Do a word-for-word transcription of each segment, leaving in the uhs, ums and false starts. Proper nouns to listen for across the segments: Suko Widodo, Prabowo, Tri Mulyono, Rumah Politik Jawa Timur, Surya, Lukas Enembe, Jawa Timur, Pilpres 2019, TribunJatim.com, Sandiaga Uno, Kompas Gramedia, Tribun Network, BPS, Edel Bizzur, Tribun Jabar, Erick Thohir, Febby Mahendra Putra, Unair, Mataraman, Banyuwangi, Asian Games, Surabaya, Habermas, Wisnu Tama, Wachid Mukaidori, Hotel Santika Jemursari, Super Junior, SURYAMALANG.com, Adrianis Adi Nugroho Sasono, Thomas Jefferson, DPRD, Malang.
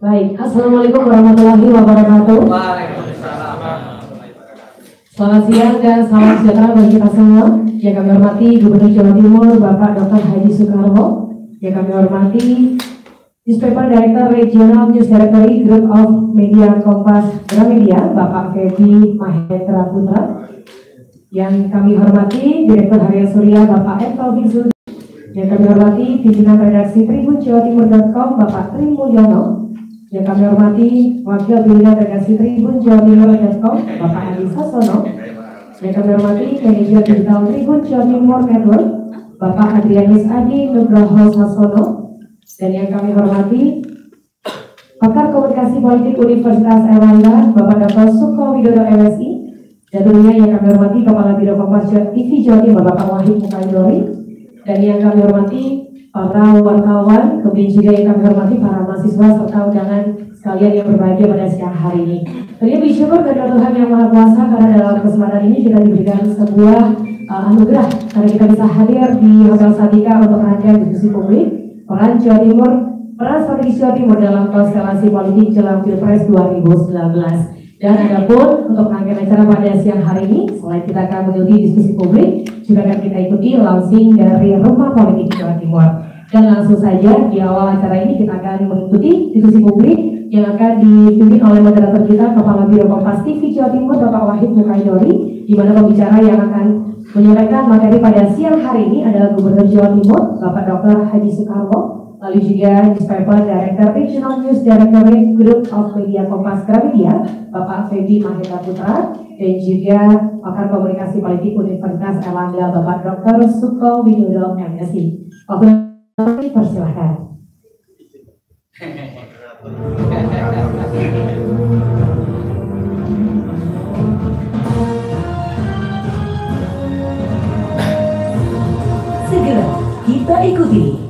Baik, assalamualaikum warahmatullahi wabarakatuh. Waalaikumsalam warahmatullahi wabarakatuh. Selamat siang dan selamat sejahtera bagi kita semua. Yang kami hormati Gubernur Jawa Timur Bapak Doktor Haji Soekarwo. Yang kami hormati Newspaper Director Regional News Directory Group of Media Kompas Gramedia Bapak Febby Mahendra Putra. Yang kami hormati Direktur Harian Surya Bapak Edel Bizzur. Yang kami hormati Pimpinan Redaksi Tribun Jawa Timur dot com Bapak Tri Mulyono. Yang kami hormati Wakil Pimpinan Redaksi Tribun Jawa Timur dot com Bapak Adrianis Adi Nugroho Sasono. Yang kami hormati Manajer Digital Tribun Jawa Timur Network Bapak Adrianis Adi Nugroho Sasono. Dan yang kami hormati Pakar Komunikasi Politik Universitas Erlangga Bapak Doktor Suko Widodo M Si. Dan tentunya yang kami hormati Kepala Biro Kompas T V Jawa Timur Bapak Wachid Mukaidori. Dan yang kami hormati para wartawan, kemudian juga yang kami hormati para mahasiswa serta undangan sekalian yang berbahagia pada siang hari ini. Tentunya bersyukur kepada Tuhan yang Maha Kuasa karena dalam kesempatan ini kita diberikan sebuah uh, anugerah karena kita bisa hadir di Hotel Santika untuk rangkaian diskusi publik orang Jawa Timur, peran strategi Jawa Timur dalam konstelasi politik jelang Pilpres dua ribu sembilan belas. Dan adapun untuk rangkaian acara pada siang hari ini, selain kita akan mengikuti diskusi publik, juga akan kita ikuti launching dari Rumah Politik Jawa Timur. Dan langsung saja di awal acara ini kita akan mengikuti diskusi publik yang akan dipimpin oleh moderator kita Kepala Biro Kompas T V Jawa Timur Bapak Wachid Mukaidori, di mana pembicara yang akan menyampaikan materi pada siang hari ini adalah Gubernur Jawa Timur Bapak Doktor Haji Soekarwo. Lalu juga Newspaper Director Regional News Directorate Group of Media Kompas Gramedia Bapak Febby Mahendra Putra. Dan juga Pakar Komunikasi Politik Universitas Erlangga Bapak Doktor Suko Widodo M Si. Waktu persilahkan. Segera kita ikuti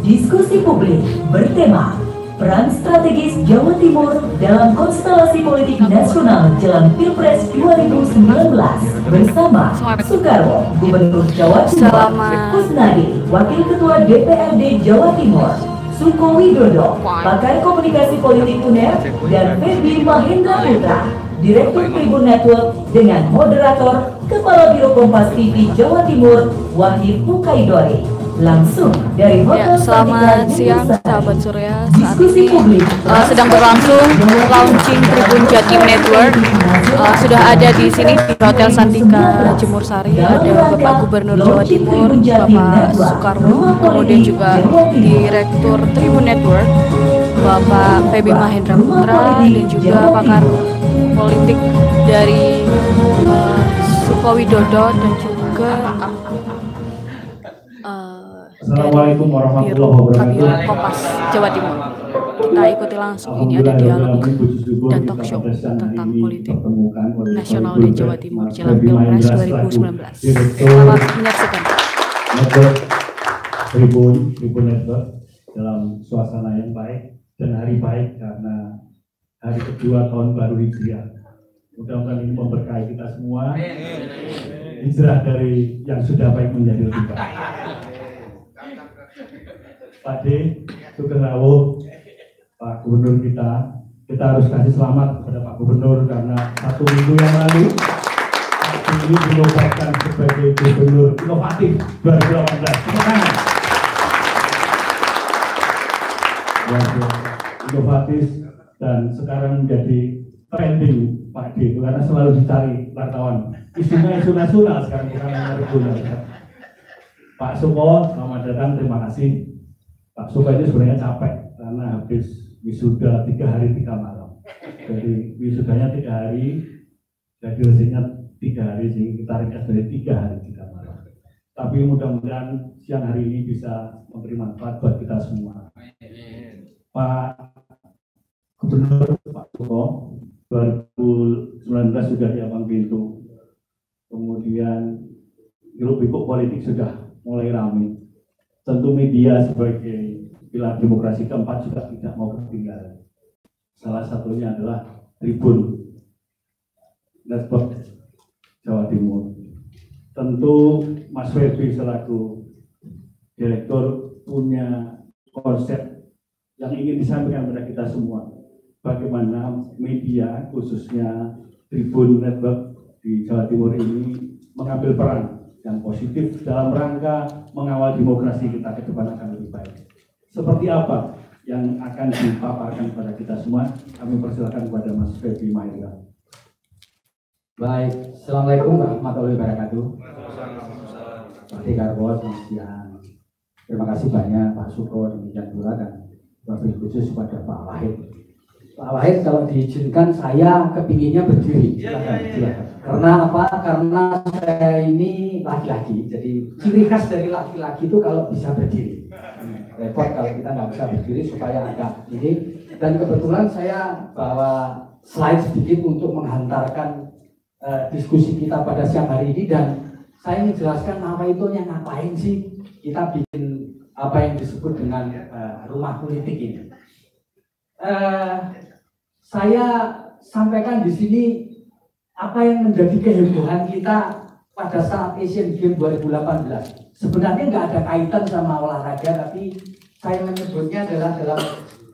diskusi publik bertema Peran Strategis Jawa Timur dalam Konstelasi Politik Nasional jelang Pilpres dua ribu sembilan belas bersama Soekarwo, Gubernur Jawa Timur, Kusnadi, Wakil Ketua D P R D Jawa Timur, Suko Widodo, Pakar Komunikasi Politik Unair, dan Febby Mahendra Putra, Direktur Tribun Network dengan moderator Kepala Biro Kompas T V Jawa Timur, Wachid Mukaidori. Langsung dari Hotel ya, selamat siang sahabat Surya. Saat ini uh, sedang berlangsung launching Tribun Jatim Network. Uh, sudah ada di sini di Hotel Santika Jemursari, ada Bapak Gubernur Jawa Timur Bapak Soekarwo, kemudian juga Direktur Tribun Network Bapak Febby Mahendra Putra, dan juga Pakar Politik dari uh, Suko Widodo, dan juga Assalamualaikum warahmatullahi wabarakatuh. Kompas Jawa Timur. Kita ikuti langsung, ini ada dialog dan talk show tentang politik nasional di Jawa Timur jelang Pilpres dua ribu sembilan belas. Selamat menyaksikan. Tribun, Tribun Network dalam suasana yang baik dan hari baik karena hari kedua tahun baru Hijriah. Mudah-mudahan ini memberkahi kita semua. Hijrah dari yang sudah baik menjadi lebih baik. Pak D, Soekarwo, Pak Gubernur kita, kita harus kasih selamat kepada Pak Gubernur karena satu minggu yang lalu Pak Gubernur dinobatkan sebagai Gubernur Inovatif dua ribu delapan belas. Terima kasih. Inovatif dan sekarang menjadi trending Pak D, karena selalu dicari wartawan. Isinya isu nasional sekarang bukan hanya regional. Pak Suko, selamat datang, terima kasih. Pak Suko itu sebenarnya capek karena habis wisuda tiga hari tiga malam. Jadi wisudanya tiga hari, jadi hasilnya tiga hari sih, kita ringkas dari tiga hari tiga malam. Tapi mudah-mudahan siang hari ini bisa memberi manfaat buat kita semua. Pak Gubernur Pak Suko, dua ribu sembilan belas sudah di ambang pintu, kemudian hiruk-pikuk politik sudah mulai ramai. Tentu media sebagai pilar demokrasi keempat juga tidak mau ketinggalan. Salah satunya adalah Tribun Network Jawa Timur. Tentu Mas Febby selaku direktur punya konsep yang ingin disampaikan kepada kita semua. bagaimana media khususnya Tribun Network di Jawa Timur ini mengambil peran yang positif dalam rangka mengawal demokrasi kita ke depan akan lebih baik. Seperti apa yang akan dipaparkan kepada kita semua, kami persilakan kepada Mas Febby Mahendra. Baik, Assalamualaikum warahmatullahi wabarakatuh. Terima kasih banyak Pak Suko demikian pula dan wabil khusus kepada Pak Wahid. Pak Wahid kalau diizinkan saya kepinginnya berdiri. Ya, ya, ya. Karena apa? Karena saya ini laki-laki. Jadi ciri khas dari laki-laki itu kalau bisa berdiri. Repot kalau kita nggak bisa berdiri supaya agak ini. Dan kebetulan saya bawa slide sedikit untuk menghantarkan uh, diskusi kita pada siang hari ini dan saya ingin jelaskan apa itu yang ngapain sih kita bikin apa yang disebut dengan uh, rumah politik ini. Uh, saya sampaikan di sini apa yang menjadi kehebohan kita pada saat Asian Games dua ribu delapan belas. Sebenarnya nggak ada kaitan sama olahraga, tapi saya menyebutnya adalah dalam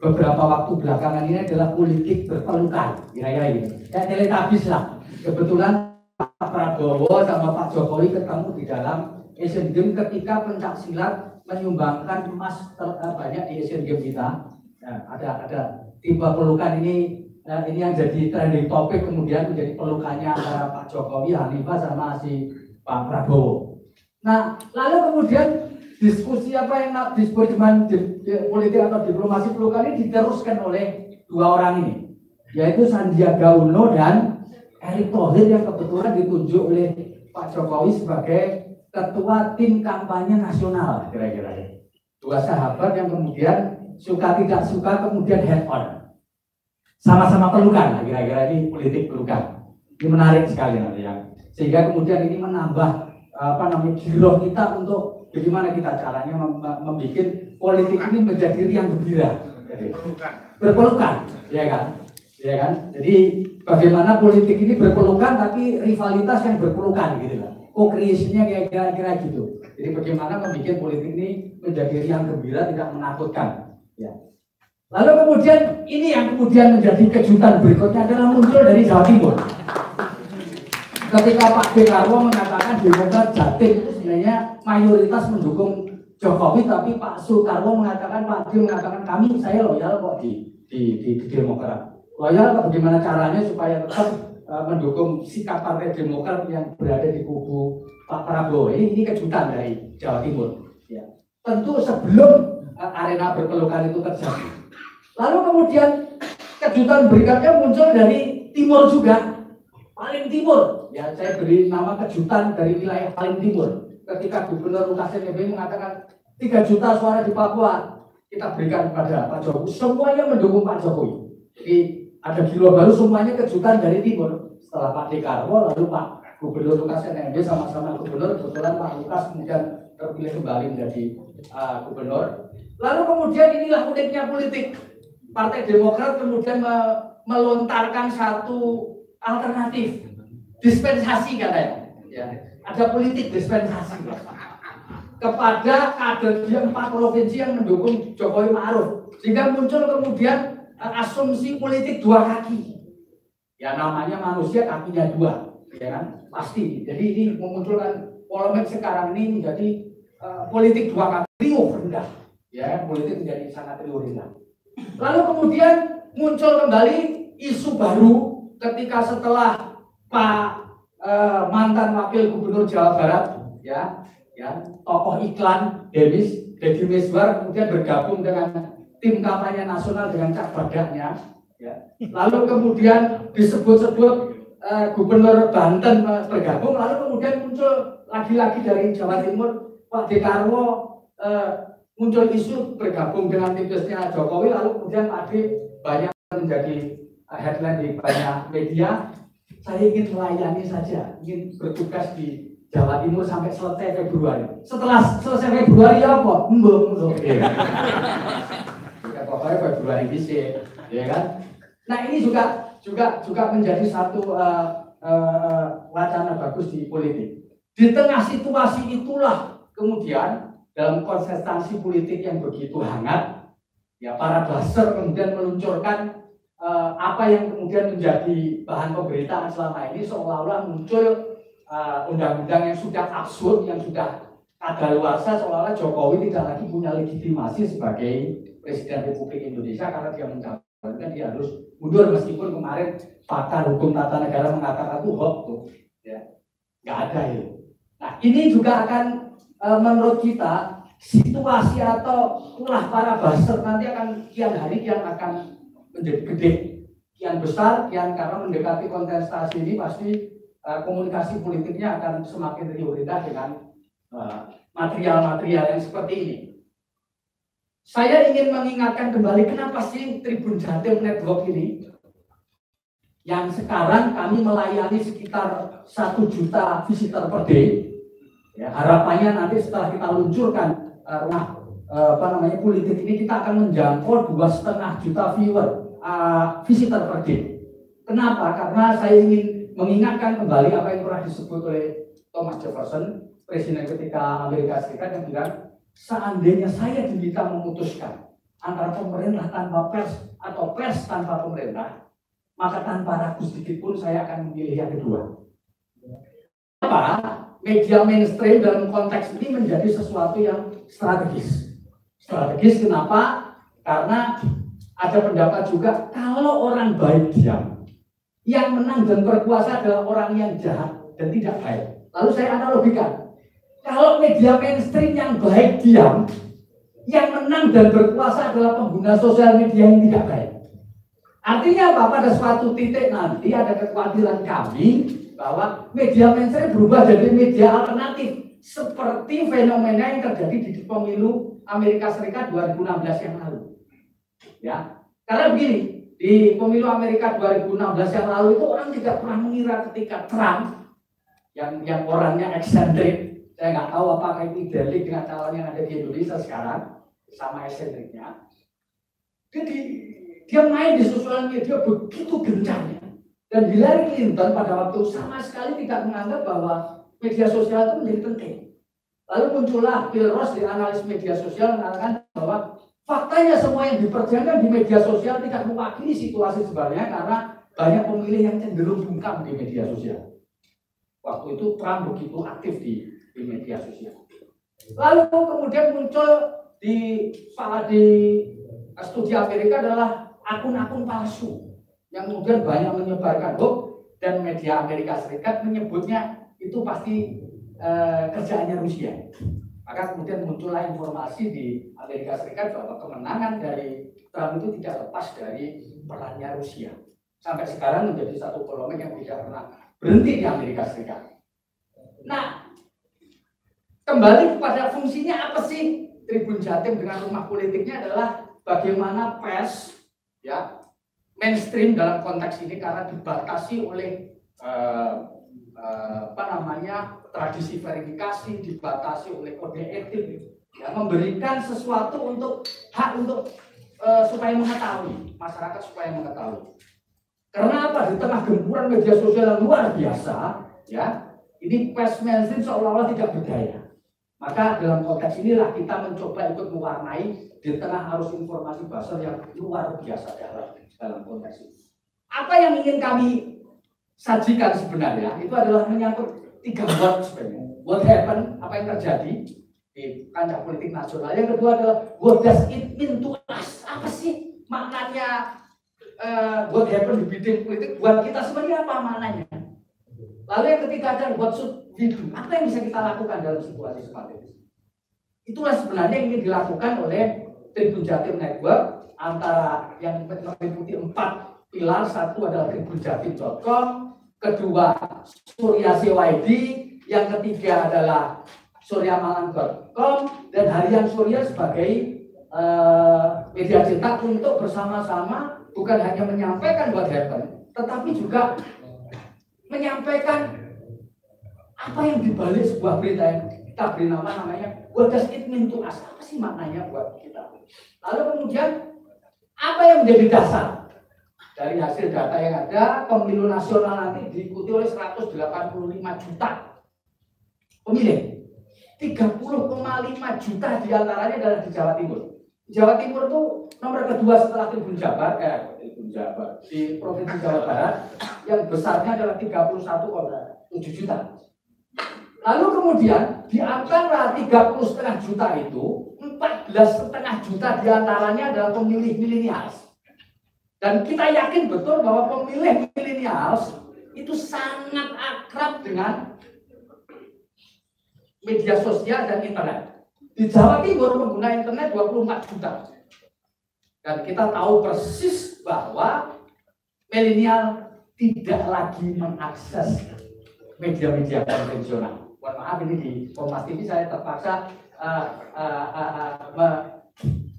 beberapa waktu belakangan ini adalah politik berpelukan, kira-kira gitu. Ya, teletabis lah. Kebetulan Pak Prabowo sama Pak Jokowi ketemu di dalam Asian Games ketika pencak silat menyumbangkan emas terbanyak di Asian Games kita. Nah, ada ada tipe pelukan ini, nah ini yang jadi trending topik kemudian menjadi pelukannya antara Pak Jokowi, Hanifah sama si Pak Prabowo. Nah, lalu kemudian diskusi apa yang disebut cuman di, di, politik atau diplomasi pelukan ini diteruskan oleh dua orang ini, yaitu Sandiaga Uno dan Erick Thohir yang kebetulan ditunjuk oleh Pak Jokowi sebagai ketua tim kampanye nasional, kira-kira dua sahabat yang kemudian suka tidak suka kemudian head on, sama-sama pelukan, kira-kira ini politik pelukan, ini menarik sekali nanti ya, sehingga kemudian ini menambah apa namanya giroh kita untuk bagaimana kita caranya mem membuat politik ini menjadi riang gembira, berpelukan, ya kan, ya kan, jadi bagaimana politik ini berpelukan tapi rivalitas yang berpelukan gitu lah. Oh, kreasinya kira-kira gitu. Jadi bagaimana membuat politik ini menjadi riang gembira tidak menakutkan. Ya. Lalu kemudian ini yang kemudian menjadi kejutan berikutnya adalah muncul dari Jawa Timur. Ketika Pak Soekarwo mengatakan Demokrat Jatim itu sebenarnya mayoritas mendukung Jokowi, tapi Pak Soekarwo mengatakan Pak Dio mengatakan kami saya loyal kok di di, di, di Demokrat. Loyal bagaimana caranya supaya tetap uh, mendukung sikap Partai Demokrat yang berada di kubu Pak Prabowo. Ini, ini kejutan dari Jawa Timur. Ya. Tentu sebelum uh, arena berpelukan itu terjadi. Lalu kemudian kejutan berikutnya muncul dari timur juga. Paling timur. Ya, saya beri nama kejutan dari wilayah paling timur. Ketika Gubernur Lukas Enembe mengatakan tiga juta suara di Papua kita berikan kepada Pak Jokowi. Semuanya mendukung Pak Jokowi. Jadi ada gila baru semuanya kejutan dari timur setelah Pak Soekarwo lalu Pak Gubernur Lukas Enembe sama-sama Gubernur kebetulan Pak Lukas kemudian terpilih kembali menjadi uh, Gubernur. Lalu kemudian inilah uniknya politik Partai Demokrat kemudian me melontarkan satu alternatif dispensasi katanya. Ya, ada politik dispensasi kepada kader yang empat provinsi yang mendukung Jokowi Ma'ruf sehingga muncul kemudian asumsi politik dua kaki, ya namanya manusia kakinya dua, ya kan pasti. Jadi ini memunculkan polemik sekarang ini menjadi uh, politik dua kaki riuh rendah, ya politik menjadi sangat riuh rendah. Lalu kemudian muncul kembali isu baru ketika setelah Pak uh, mantan Wakil Gubernur Jawa Barat, ya, ya tokoh iklan Deddy Miswar kemudian bergabung dengan tim kampanye nasional dengan cak badaknya, ya. Lalu kemudian disebut-sebut uh, Gubernur Banten bergabung, lalu kemudian muncul lagi-lagi dari Jawa Timur Pak Soekarwo uh, muncul isu bergabung dengan tipisnya Jokowi, lalu kemudian Pak Adi banyak menjadi headline di banyak media. Saya ingin melayani saja, ingin bertugas di Jawa Timur sampai selesai Februari. Setelah selesai Februari apa? Mbok, pokoknya Februari ini, ya kan? Nah ini juga juga juga menjadi satu uh, uh, wacana bagus di politik. Di tengah situasi itulah kemudian dalam konsentrasi politik yang begitu hangat, ya para buzzer kemudian meluncurkan eh, apa yang kemudian menjadi bahan pemberitaan selama ini seolah-olah muncul undang-undang eh, yang sudah absurd, yang sudah kadaluarsa, seolah-olah Jokowi tidak lagi punya legitimasi sebagai Presiden Republik Indonesia karena dia mencalonkan, dia harus mundur meskipun kemarin pakar hukum tata negara mengatakan itu hoax tuh, ya nggak ada ya. Nah ini juga akan e, menurut kita situasi atau ulah para buzzer nanti akan kian hari kian akan menjadi gede, kian besar, kian karena mendekati kontestasi ini pasti e, komunikasi politiknya akan semakin diuritah dengan material-material yang seperti ini. Saya ingin mengingatkan kembali kenapa sih Tribun Jatim Network ini yang sekarang kami melayani sekitar satu juta visitor per day. Ya, harapannya nanti setelah kita luncurkan uh, nah, uh, apa namanya politik ini kita akan menjangkau dua setengah juta viewer uh, visitor per day. Kenapa? Karena saya ingin mengingatkan kembali apa yang pernah disebut oleh Thomas Jefferson, Presiden ketika Amerika Serikat, yang bilang, seandainya saya diminta memutuskan antara pemerintah tanpa pers atau pers tanpa pemerintah, maka tanpa ragu sedikit pun saya akan memilih yang kedua. Kenapa? Media mainstream dalam konteks ini menjadi sesuatu yang strategis. Strategis kenapa? Karena ada pendapat juga, kalau orang baik diam, yang menang dan berkuasa adalah orang yang jahat dan tidak baik. Lalu saya analogikan. Kalau media mainstream yang baik diam, yang menang dan berkuasa adalah pengguna sosial media yang tidak baik. Artinya apa? Pada suatu titik nanti ada kekhawatiran kami bahwa media mainstream berubah jadi media alternatif. Seperti fenomena yang terjadi di pemilu Amerika Serikat dua ribu enam belas yang lalu. Ya, karena begini, di pemilu Amerika dua ribu enam belas yang lalu itu orang tidak pernah mengira ketika Trump, yang, yang orangnya eksentrik, saya nggak tahu apakah ini delik dengan calon yang ada di Indonesia sekarang sama eksentriknya. Jadi dia main di sosial media begitu gencarnya. Dan Hillary Clinton pada waktu sama sekali tidak menganggap bahwa media sosial itu menjadi penting. Lalu muncullah Bill Ross di analis media sosial mengatakan bahwa faktanya semua yang diperjuangkan di media sosial tidak mewakili situasi sebenarnya karena banyak pemilih yang cenderung bungkam di media sosial. Waktu itu Trump begitu aktif di di media sosial. Lalu kemudian muncul di salah di studi Amerika adalah akun-akun palsu yang kemudian banyak menyebarkan hoax, dan media Amerika Serikat menyebutnya itu pasti e, kerjaannya Rusia. Maka kemudian muncullah informasi di Amerika Serikat bahwa kemenangan dari Trump itu tidak lepas dari perannya Rusia. Sampai sekarang menjadi satu polemik yang tidak pernah berhenti di Amerika Serikat. Nah, kembali kepada fungsinya apa sih Tribun Jatim dengan rumah politiknya adalah bagaimana pers ya mainstream dalam konteks ini karena dibatasi oleh uh, uh, apa namanya tradisi verifikasi, dibatasi oleh kode etik, ya, memberikan sesuatu untuk hak untuk uh, supaya mengetahui masyarakat supaya mengetahui. Karena apa? Di tengah gempuran media sosial yang luar biasa, ya ini pers mainstream seolah-olah tidak berdaya. Maka dalam konteks inilah kita mencoba ikut mewarnai di tengah arus informasi buzzer yang luar biasa dalam, dalam konteks ini. Apa yang ingin kami sajikan sebenarnya itu adalah menyangkut tiga word sebenarnya. What happened, apa yang terjadi di kancah politik nasional. Yang kedua adalah what does it mean to us? Apa sih maknanya uh, what happened di bidang politik buat kita sebenarnya apa maknanya? Lalu yang ketiga adalah what should itu apa yang bisa kita lakukan dalam situasi seperti ini. Itulah sebenarnya yang ingin dilakukan oleh Tribun Jatim Network antara yang meliputi empat pilar. Satu adalah Tribun Jatim dot com, kedua Surya C Y D, yang ketiga adalah Surya Malang dot com, dan Harian Surya sebagai uh, media cetak untuk bersama-sama bukan hanya menyampaikan what happened, tetapi juga menyampaikan apa yang dibalik sebuah berita yang kita beri nama namanya what does it mean to us? Apa sih maknanya buat kita? Lalu kemudian apa yang menjadi dasar dari hasil data yang ada pemilu nasional nanti diikuti oleh seratus delapan puluh lima juta pemilih, tiga puluh koma lima juta diantaranya adalah di Jawa Timur. Jawa Timur tuh nomor kedua setelah Tribun Jabar, eh Tribun Jabar di Provinsi Jawa Barat yang besarnya adalah tiga puluh satu koma tujuh juta. Lalu kemudian di antara tiga puluh setengah juta itu, empat belas setengah juta diantaranya adalah pemilih milenials. Dan kita yakin betul bahwa pemilih milenials itu sangat akrab dengan media sosial dan internet. Di Jawa Timur pengguna internet dua puluh empat juta. Dan kita tahu persis bahwa milenial tidak lagi mengakses media-media konvensional. Mohon maaf, ini di Kompas T V saya terpaksa uh, uh, uh, uh, me,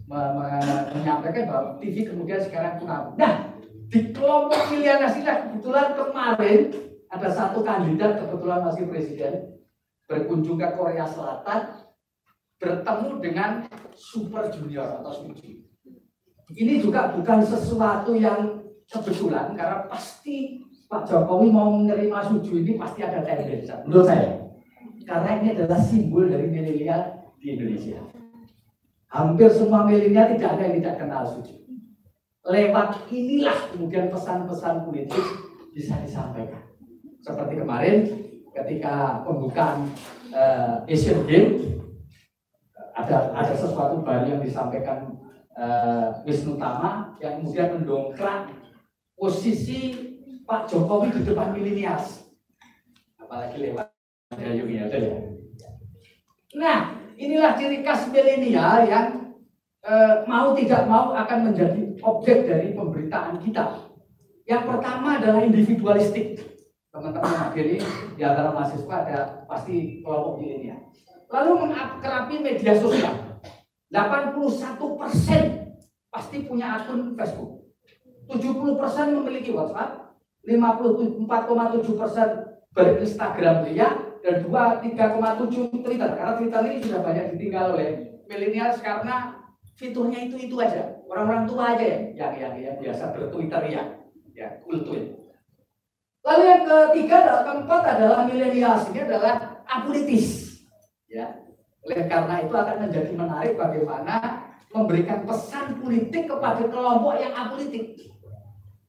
me, me, menyampaikan bahwa T V kemudian sekarang punah. Nah, di kelompok pilihan nasional kebetulan kemarin ada satu kandidat kebetulan masih presiden berkunjung ke Korea Selatan, bertemu dengan Super Junior atau Suji. Ini juga bukan sesuatu yang kebetulan, karena pasti Pak Jokowi mau menerima Suju ini pasti ada tendensi, menurut saya. Karena ini adalah simbol dari milenial di Indonesia. Hampir semua milenial tidak ada yang tidak kenal Suju. Lewat inilah kemudian pesan-pesan politik bisa disampaikan. Seperti kemarin ketika pembukaan uh, Asian Games, Ada, ada sesuatu baru yang disampaikan uh, Wisnu Tama yang kemudian mendongkrak posisi Pak Jokowi di depan milenials, apalagi lewat dayungnya. Nah, inilah ciri khas milenial yang uh, mau tidak mau akan menjadi objek dari pemberitaan kita. Yang pertama adalah individualistik. Teman-teman ini di antara mahasiswa ada pasti kelompok milenial. Lalu mengakrabi media sosial, delapan puluh satu persen pasti punya akun Facebook, tujuh puluh persen memiliki WhatsApp, lima puluh empat koma tujuh persen berinstagram ria, dan dua puluh tiga koma tujuh persen Twitter. Karena Twitter ini sudah banyak ditinggal oleh milenial karena fiturnya itu-itu aja, orang-orang tua aja ya, yang, yang, yang biasa bertwitter ya, ya cool tweet. Lalu yang ketiga dan keempat adalah milenial ini adalah apolitis. Ya, oleh karena itu akan menjadi menarik bagaimana memberikan pesan politik kepada kelompok yang apolitik.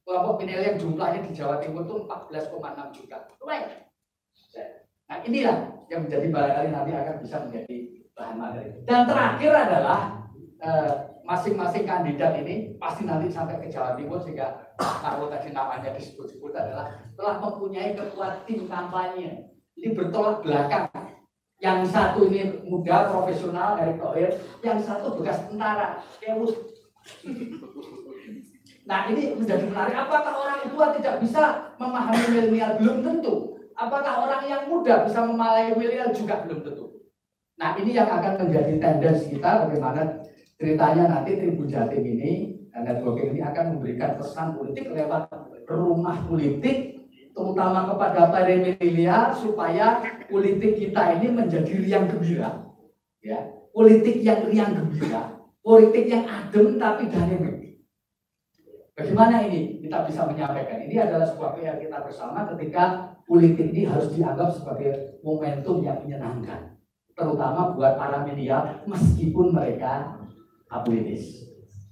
Kelompok milenial yang jumlahnya di Jawa Timur itu empat belas koma enam juta. Lumayan. Nah, inilah yang menjadi barangkali nanti akan bisa menjadi bahan materi. Dan terakhir adalah masing-masing eh, kandidat ini pasti nanti sampai ke Jawa Timur, sehingga kalau tadi namanya disebut-sebut adalah telah mempunyai kekuatan tim kampanye. Ini bertolak belakang. Yang satu ini muda, profesional, Erick Thohir. Yang satu bekas tentara, Kewus. Nah, ini menjadi menarik. Apakah orang tua tidak bisa memahami milenial? Belum tentu. Apakah orang yang muda bisa memahami milenial? Juga belum tentu. Nah, ini yang akan menjadi tendensi kita. Bagaimana ceritanya nanti Tribun Jatim ini dan networking ini akan memberikan pesan politik lewat rumah politik, terutama kepada para milenial, supaya politik kita ini menjadi riang gembira, ya, politik yang riang gembira, politik yang adem tapi dynamic. Bagaimana ini kita bisa menyampaikan? Ini adalah sebuah yang kita bersama ketika politik ini harus dianggap sebagai momentum yang menyenangkan, terutama buat para milenial meskipun mereka apolitis.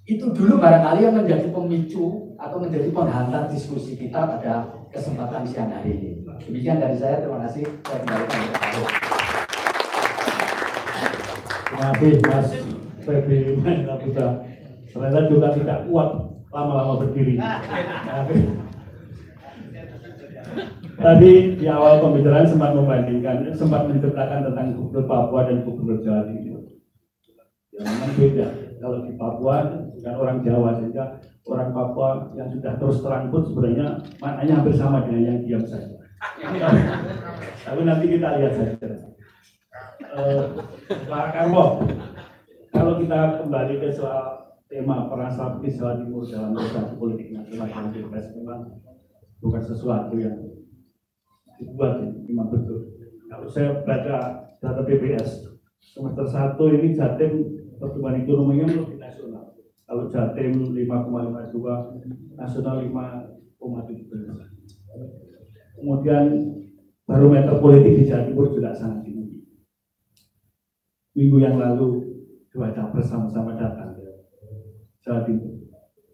Itu dulu barangkali yang menjadi pemicu atau menjadi penghantar diskusi kita pada kesempatan siang hari ini. Demikian dari saya, terima kasih. Saya kembalikan kepada Pak. Terima kasih Mas Febby Mahendra Putra. Ternyata juga tidak kuat lama-lama berdiri. Tadi di awal pembicaraan sempat membandingkan, sempat menceritakan tentang gubernur Papua dan gubernur Jawa Timur. Yang memang beda. Kalau di Papua bukan orang Jawa, sehingga orang Papua yang sudah terus terang pun sebenarnya maknanya hampir sama dengan yang diam saja. Tapi nanti kita lihat saja. Eh, Pak Karwo, kalau kita kembali ke soal tema peran strategis Jawa Timur dalam urusan politik nasional dan pilpres, memang bukan sesuatu yang dibuat, memang betul. Kalau saya baca data B P S semester satu ini Jatim pertumbuhan ekonominya lebih nasional. Kalau Jatim lima koma lima dua, nasional lima koma tujuh. Kemudian barometer politik di Jawa Timur juga sangat tinggi. Minggu yang lalu dua capres sama-sama datang. Jawa Timur.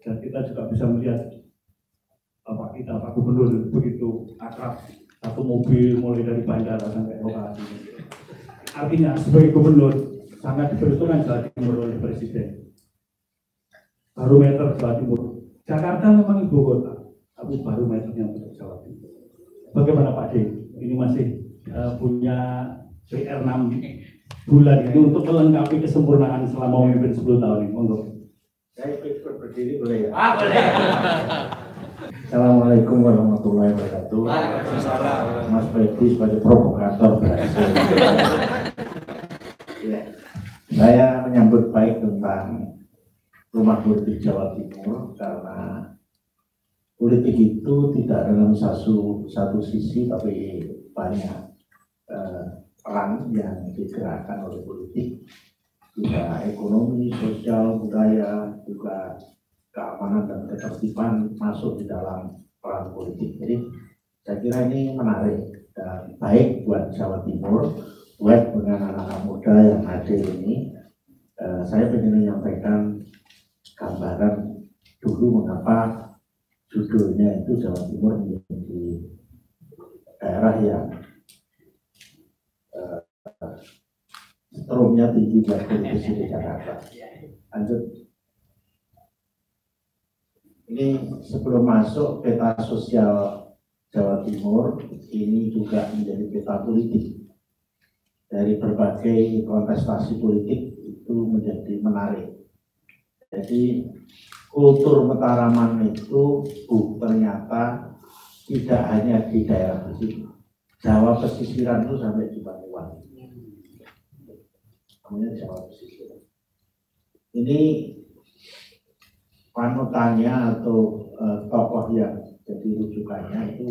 Dan kita juga bisa melihat Bapak kita, Pak Gubernur, begitu akrab, satu mobil mulai dari bandara sampai lokasi. Artinya sebagai Gubernur sangat diperhitungkan Jawa Timur oleh Presiden. Barometer Jawa Timur, Jakarta memang ibu kota, tapi barometernya untuk Jawa Timur. Bagaimana Pak D? Ini masih uh, punya P R enam bulan ini untuk melengkapi kesempurnaan selama memimpin sepuluh tahun ini. Monggo. Saya ikut berdiri boleh ya? Ah, boleh. Assalamualaikum warahmatullahi wabarakatuh. Waalaikumsalam. Mas Febby sebagai provokator berhasil. Ya. Saya menyambut baik tentang Rumah Politik Jawa Timur karena politik itu tidak dalam satu satu sisi tapi banyak eh, peran yang digerakkan oleh politik. Juga ekonomi, sosial, budaya, juga keamanan dan ketertiban masuk di dalam peran politik. Jadi saya kira ini menarik dan baik buat Jawa Timur, buat dengan anak-anak muda yang hadir ini. Eh, saya ingin menyampaikan gambaran dulu mengapa judulnya itu Jawa Timur menjadi daerah yang eh, strumnya tinggi buat politisi di Jakarta. Lanjut. Ini sebelum masuk peta sosial Jawa Timur, ini juga menjadi peta politik. Dari berbagai kontestasi politik itu menjadi menarik. Jadi kultur Mataraman itu uh, ternyata tidak hanya di daerah pesisir. Jawa pesisiran itu sampai di Banyuwangi. Ini panutannya atau e, tokoh yang jadi rujukannya itu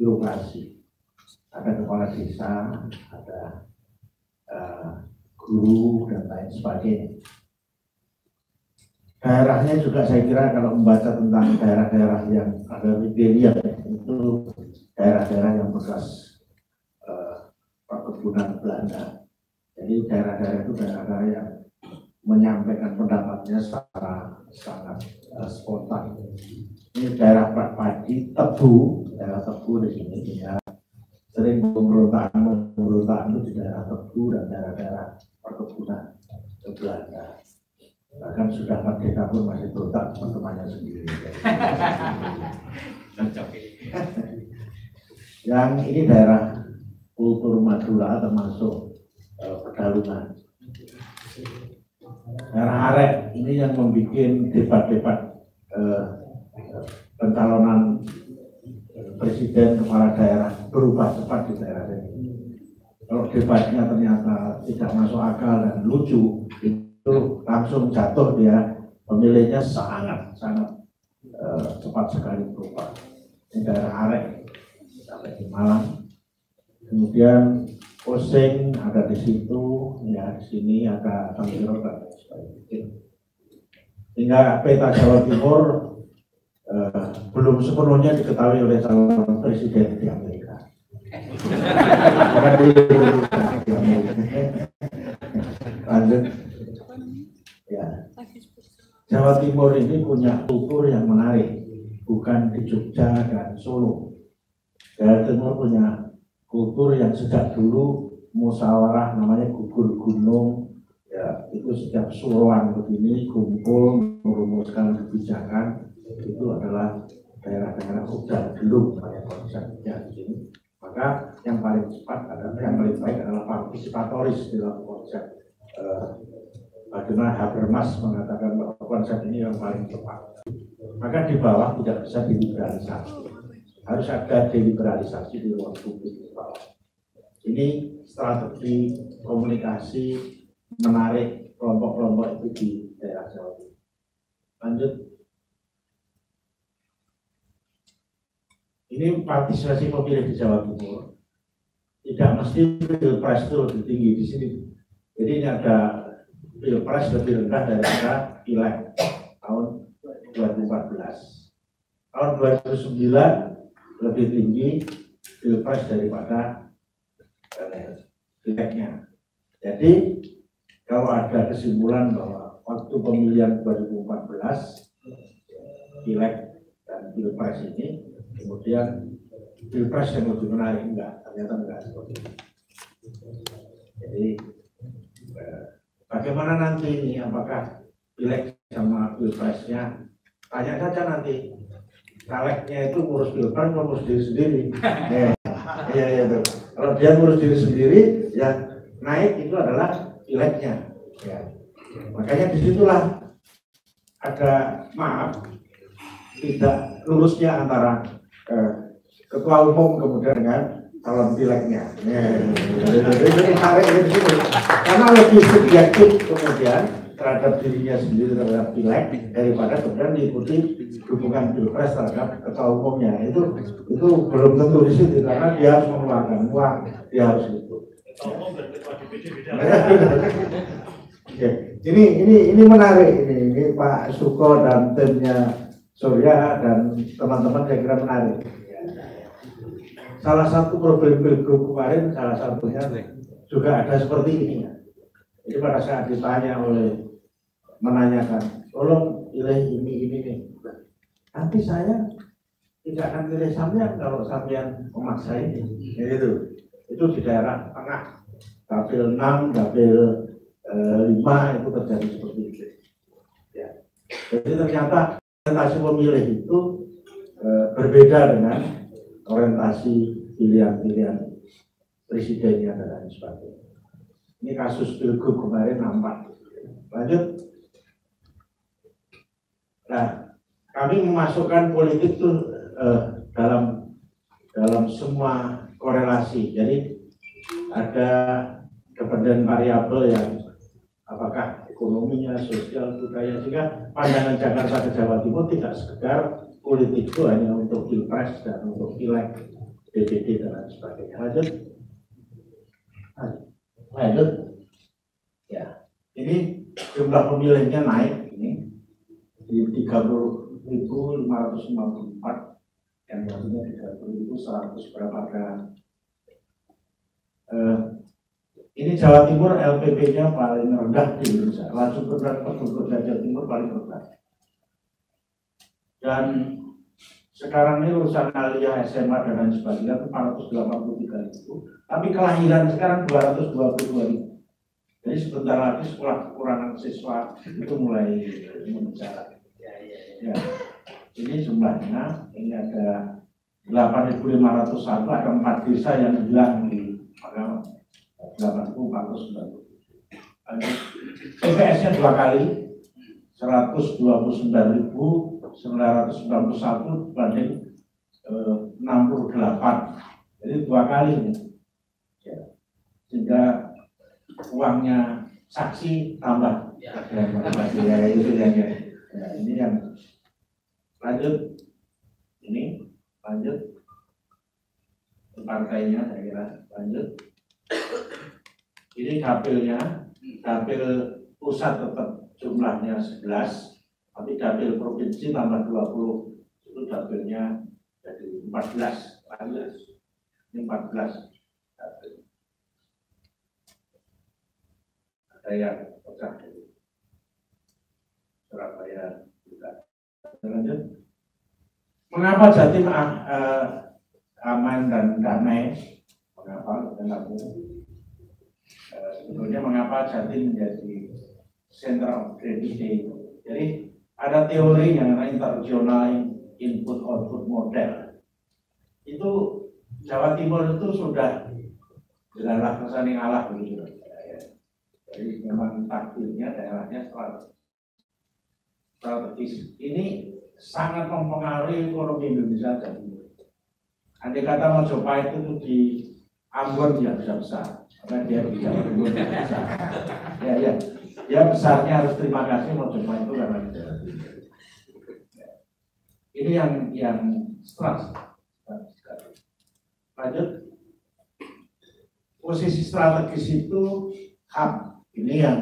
birokrasi. Ada kepala desa, ada e, guru dan lain sebagainya. Daerahnya juga saya kira kalau membaca tentang daerah-daerah yang ada rebellion itu daerah-daerah yang bekas e, perkebunan Belanda. Jadi daerah-daerah itu daerah-daerah yang menyampaikan pendapatnya secara sangat uh, spontan. Ini daerah padi tebu, daerah tebu di sini ya. Sering pemberontakan-pemberontakan itu di daerah tebu dan daerah-daerah perkebunan Belanda. Bahkan sudah merdeka pun masih berontak teman-temannya sendiri. Yang ini daerah kultur Madura termasuk Pedalungan, daerah Arek ini yang membuat debat-debat eh, pencalonan presiden kepala daerah berubah cepat di daerah ini. Kalau debatnya ternyata tidak masuk akal dan lucu, itu langsung jatuh dia, pemilihnya sangat sangat eh, cepat sekali berubah. Ini daerah Arek sampai di Malang, kemudian Oseng ada di situ, ya di sini ada Tangerang dan sebagainya. Hingga peta Jawa Timur eh, belum sepenuhnya diketahui oleh calon presiden di Amerika. Lanjut, ya. Jawa Timur ini punya kultur yang menarik, bukan di Jogja dan Solo. Jawa Timur punya kultur yang sejak dulu musyawarah namanya gugur gunung ya, itu setiap suruhan begini kumpul merumuskan kebijakan itu adalah daerah-daerah hujan belum banyak konsepnya di sini. Maka yang paling cepat adalah yang paling baik adalah partisipatoris dalam konsep. Eh, bagaimana Habermas mengatakan bahwa konsep ini yang paling cepat. Maka di bawah tidak bisa diliberalisasi. Harus ada deliberalisasi di ruang publik di bawah. Ini strategi komunikasi menarik kelompok-kelompok itu di daerah Jawa Timur. Lanjut. Ini partisipasi pemilih di Jawa Timur. Tidak mesti Pilpres itu lebih tinggi di sini. Jadi ini ada Pilpres lebih rendah daripada Pileg tahun dua ribu empat belas. Tahun dua ribu sembilan lebih tinggi Pilpres daripada Pilegnya. Jadi kalau ada kesimpulan bahwa waktu pemilihan dua ribu empat belas, Pileg dan Pilpres ini, kemudian Pilpres yang lebih menarik, enggak, ternyata enggak seperti itu. Jadi bagaimana nanti ini, apakah Pileg sama Pilpresnya, tanya saja nanti, calegnya itu ngurus Pilpres, ngurus diri sendiri. Iya, iya, betul. Kalau dia ngurus diri sendiri, ya naik itu adalah Pilegnya. Ya. Makanya disitulah ada maaf tidak lurusnya antara eh, ketua umum kemudian dengan calon pilegnya. Karena lebih subjektif kemudian terhadap dirinya sendiri terhadap pileg daripada kemudian diikuti dukungan pilpres terhadap ketua umumnya. Itu itu belum tentu di situ karena dia harus mengeluarkan uang, dia harus itu. Oke, ini ini ini menarik ini, ini Pak Suko dan timnya Surya dan teman-teman saya kira menarik. Salah satu problem pilgub kemarin salah satunya juga ada seperti ini. Jadi pada saat ditanya oleh menanyakan, tolong pilih ini ini nih. Nanti saya tidak akan pilih sampean kalau sampean memaksa ini. Itu itu di daerah tengah, dapil enam, dapil lima itu terjadi seperti itu. Ya. Jadi ternyata orientasi pemilih itu e, berbeda dengan orientasi pilihan-pilihan presidennya dan lain sebagainya. Ini kasus pilgub kemarin nampak. Lanjut. Nah, kami memasukkan politik itu e, dalam dalam semua korelasi. Jadi ada dependen variabel yang apakah ekonominya, sosial, budaya, sehingga pandangan Jakarta ke Jawa Timur tidak sekedar politik itu hanya untuk pilpres dan untuk pileg, D P D dan lain sebagainya. Lanjut, lanjut, ya. Ini jumlah pemilihnya naik ini di tiga puluh ribu lima ratus lima puluh empat yang artinya tiga puluh ribu seratus berapa gram. Eh, Ini Jawa Timur L P P-nya paling rendah di Indonesia, langsung rendah pertumbuhan Jawa Timur paling rendah. Dan sekarang ini urusan aliyah S M A dan lain sebagainya itu empat ratus delapan puluh tiga ribu, tapi kelahiran sekarang dua ratus dua puluh dua ribu. Jadi sebentar lagi sekolah kekurangan siswa itu mulai mencatat. Ya, ya, ya. Ini jumlahnya ini ada delapan ribu lima ratus satu, ada empat desa yang hilang di Agama. delapan puluh empat ratus sembilan puluh. P P S-nya dua kali seratus dua puluh sembilan ribu sembilan ratus sembilan puluh satu banding eh, enam puluh delapan. Jadi dua kali ini. Ya. Sehingga uangnya saksi tambah. Ya. Ya, itu yang, ya. Ya, ini yang lanjut. Ini lanjut. Partainya saya kira lanjut. Ini dapilnya, dapil pusat tetap jumlahnya sebelas, tapi dapil provinsi tambah dua puluh, itu dapilnya jadi empat belas, empat belas. Ini empat belas dapil. Ada yang pecah dari Surabaya juga. Lanjut. Mengapa Jatim ah, eh, aman dan damai? Mengapa kenapa? Uh, sebetulnya mengapa Jatim menjadi center of gravity? Jadi ada teori yang internasional input output model. Itu Jawa Timur itu sudah dilalah kesana ngalah begitu. Ya. Jadi memang takdirnya daerahnya strategis. Ini sangat mempengaruhi ekonomi Indonesia. Andai kata Majapahit itu di Ambon dia bisa besar, karena dia bisa Ambon dia besar. Ya ya, dia besarnya harus terima kasih Majapahit itu karena kita. Ini yang yang stres. Lanjut, posisi strategis itu hub. Ini yang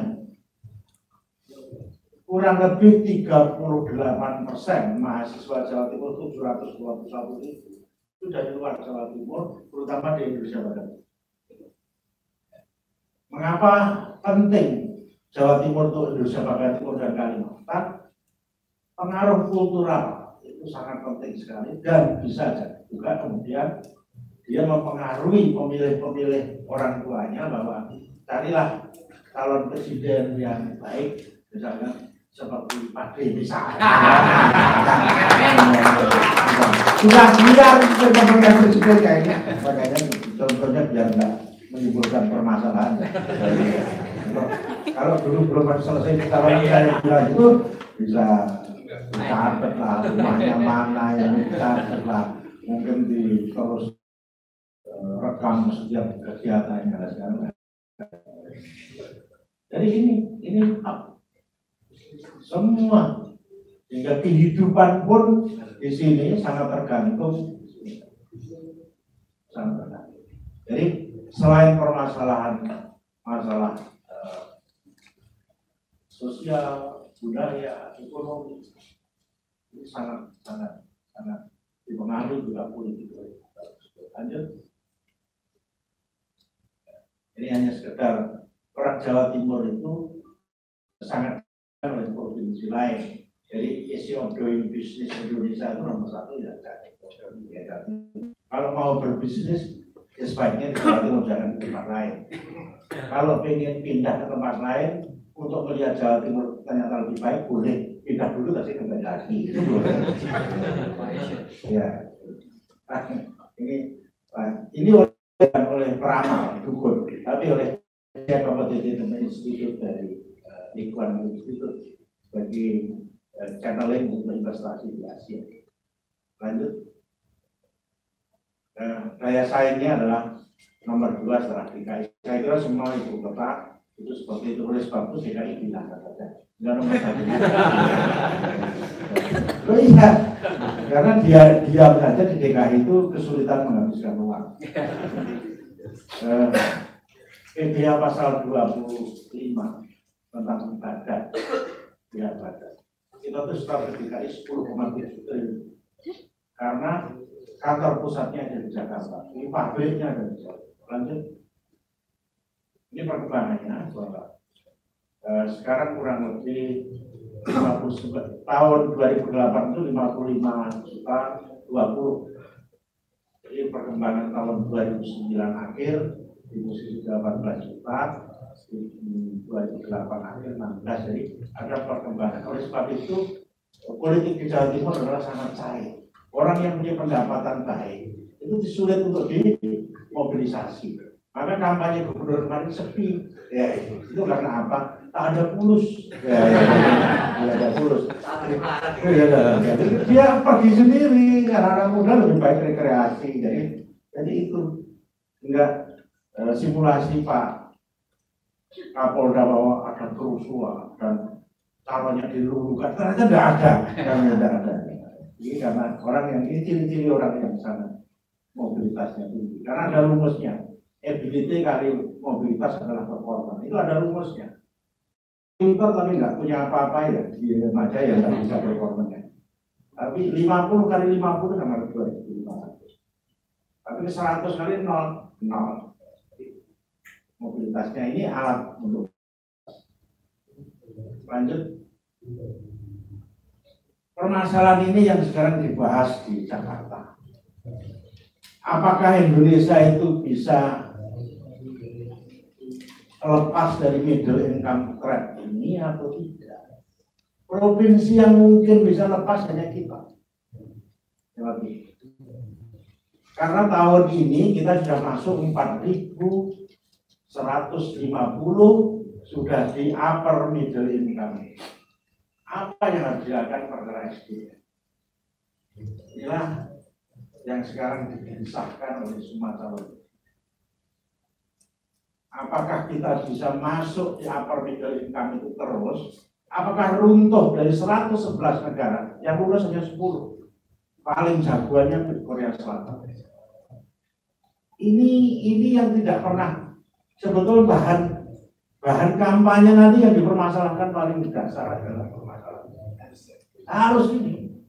kurang lebih tiga puluh delapan persen mahasiswa Jawa Timur tujuh ratus dua puluh satu ribu. Itu dari luar Jawa Timur, terutama di Indonesia Barat. Mengapa penting Jawa Timur itu Indonesia bagian timur dan Kalimantan, pengaruh kultural itu sangat penting sekali dan bisa juga kemudian dia mempengaruhi pemilih-pemilih orang tuanya bahwa carilah calon presiden yang baik, misalnya seperti Pak Deddy Miswar. Sudah biar contohnya presiden kayaknya, makanya contohnya biar tidak menimbulkan permasalahan. Kalau dulu belum selesai calon saya bilang itu bisa dicatat lah rumahnya mana yang dicatat lah, mungkin di terus rekam setiap kegiatannya sekarang. Jadi ini ini up. Semua hingga kehidupan pun di sini sangat tergantung. Sangat tergantung. Jadi selain permasalahan masalah eh, sosial, budaya, ekonomi ini sangat sangat sangat dipengaruhi juga politik. Lanjut. Ini hanya sekedar orang Jawa Timur itu sangat oleh provinsi lain. Jadi isi of doing business Indonesia itu nomor satu ya. Kalau mau berbisnis, ya sebaiknya di Jawa Timur jangan ke tempat lain. Kalau ingin pindah ke tempat lain untuk melihat Jawa Timur ternyata lebih baik, boleh pindah dulu tapi kembali lagi. Itu boleh. Ya. Ini ini bukan oleh peramal dukun, tapi oleh saya kompetisi dengan institut dari lingkungan institut bagi channeling untuk investasi di Asia. Lanjut, nah, daya saingnya adalah nomor dua setelah D K I. Saya kira semua ibu kota itu seperti itu, oleh sebab itu D K I bilang saja, nggak nomor satu. Loh iya, karena dia diam saja di D K I itu kesulitan menghabiskan uang. P B H eh, pasal dua puluh lima tentang badan, ya badan. Kita tuh staf D K I sepuluh koma tiga triliun karena kantor pusatnya ada di Jakarta, ini pabriknya ada di Jakarta. Lanjut, ini perkembangannya, bahwa eh, sekarang kurang lebih tahun dua ribu delapan itu lima puluh lima juta dua puluh. Jadi perkembangan tahun dua ribu sembilan akhir di posisi delapan belas juta, di dua ribu delapan akhir enam belas. Jadi ada perkembangan. Oleh sebab itu politik di Jawa Timur adalah sangat cair. Orang yang punya pendapatan baik itu sulit untuk dimobilisasi. Maka kampanye gubernur kemarin sepi. Ya itu karena apa? Tak ada pulus, ya, ya, ya, ada pulus. Ya, ya, ya. Dia pergi sendiri, anak-anak muda lebih baik rekreasi. Jadi, jadi itu enggak e, simulasi Pak Kapolda bahwa ada kerusuhan dan calonnya dilulukan, ternyata tidak ada, tidak ada. Ini karena orang yang ini ciri-ciri orang yang sangat mobilitasnya tinggi. Karena ada rumusnya, ability kali mobilitas adalah performa. Itu ada rumusnya. Pinter tapi nggak punya apa-apa ya, dia aja ya nggak bisa performanya. Tapi lima puluh kali lima puluh sama dua ribu lima ratus. Tapi seratus kali nol, nol. Mobilitasnya ini alat untuk. Lanjut. Permasalahan ini yang sekarang dibahas di Jakarta. Apakah Indonesia itu bisa lepas dari middle income trap ini atau tidak? Provinsi yang mungkin bisa lepas hanya kita. Karena tahun ini kita sudah masuk empat ribu seratus lima puluh, sudah di upper middle income. Apa yang harus dilakukan perkara S D M? Inilah yang sekarang disahkan oleh semua calon. Apakah kita bisa masuk di upper middle income itu terus? Apakah runtuh dari seratus sebelas negara yang lulus hanya sepuluh? Paling jagoannya di Korea Selatan. Ini ini yang tidak pernah sebetulnya bahan bahan kampanye nanti yang dipermasalahkan paling dasar adalah permasalahan. Harus ini,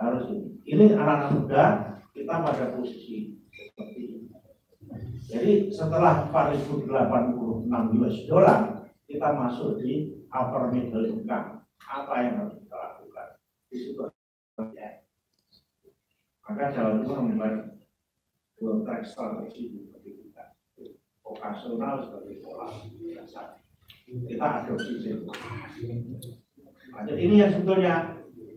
harus ini. Ini anak-anak muda kita pada posisi seperti ini. Jadi setelah empat ribu delapan puluh enam U S dollar kita masuk di upper middle income, apa yang harus kita lakukan? Di situ ya. Maka Jawa Timur membuat dua track strategi di pendidikan, vokasional sebagai pola dasar. Kita adopsi itu. Jadi ini yang sebetulnya.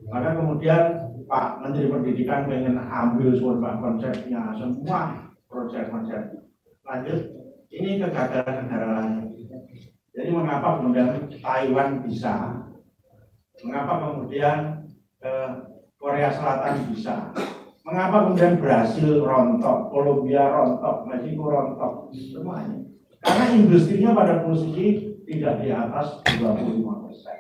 Maka kemudian Pak Menteri Pendidikan ingin ambil semua konsepnya, semua proyek-proyek. Lanjut, ini kegagalan negara lain. Jadi mengapa kemudian Taiwan bisa, mengapa kemudian eh, Korea Selatan bisa, mengapa kemudian Brasil rontok, Kolombia rontok, Meksiko rontok, semuanya. Karena industrinya pada posisi tidak di atas dua puluh lima persen.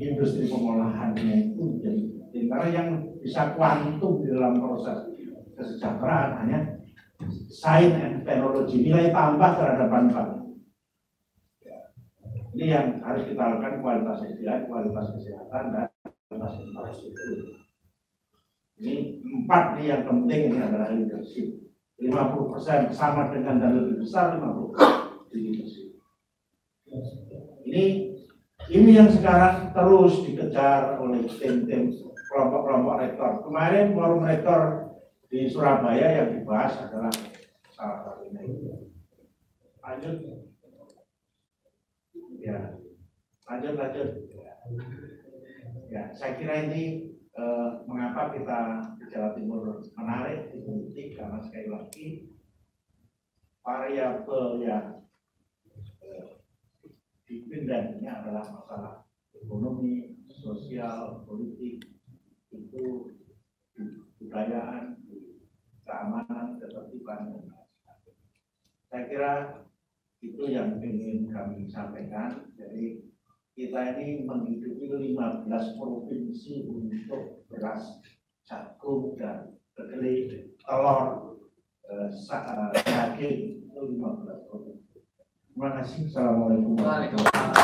Industri pengolahannya itu jadi karena yang bisa kuantum di dalam proses kesejahteraan hanya sains dan teknologi, nilai tambah terhadap manfaat. Ini yang harus kita lakukan, kualitas S D M, kualitas kesehatan dan kualitas infrastruktur. Ini empat nih yang penting, ini adalah leadership. lima puluh persen sama dengan dan lebih besar lima puluh persen leadership. Ini Ini yang sekarang terus dikejar oleh tim-tim kelompok-kelompok rektor. Kemarin forum rektor di Surabaya yang dibahas adalah salah satunya itu. Lanjut, ya, lanjut, lanjut. Ya, saya kira ini eh, mengapa kita di Jawa Timur menarik diikuti karena sekali lagi variabel yang dipindahinnya adalah masalah ekonomi, sosial, politik, itu budayaan, keamanan, ketertiban, dan lain-lain. Saya kira itu yang ingin kami sampaikan. Jadi kita ini menghidupi lima belas provinsi untuk beras, jagung, dan kedelai, telur, eh, daging, itu lima belas provinsi. Terima kasih. Assalamualaikum warahmatullahi wabarakatuh.